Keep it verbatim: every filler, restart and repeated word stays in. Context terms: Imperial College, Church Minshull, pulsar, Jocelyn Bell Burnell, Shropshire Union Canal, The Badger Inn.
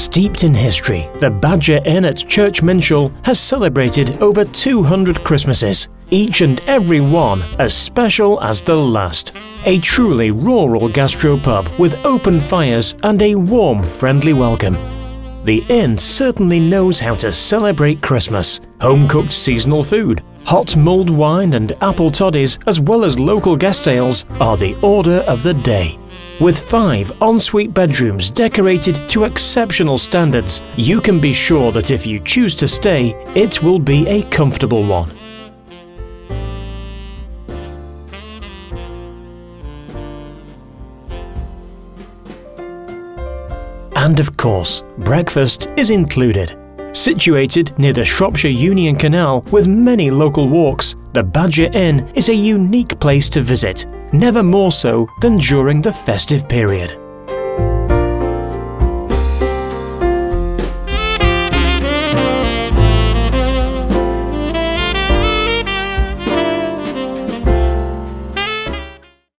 Steeped in history, the Badger Inn at Church Minshull has celebrated over two hundred Christmases, each and every one as special as the last. A truly rural gastropub with open fires and a warm, friendly welcome. The inn certainly knows how to celebrate Christmas. Home-cooked seasonal food, hot mulled wine and apple toddies, as well as local guest ales, are the order of the day. With five ensuite bedrooms decorated to exceptional standards, you can be sure that if you choose to stay, it will be a comfortable one. And of course, breakfast is included. Situated near the Shropshire Union Canal with many local walks, the Badger Inn is a unique place to visit, never more so than during the festive period.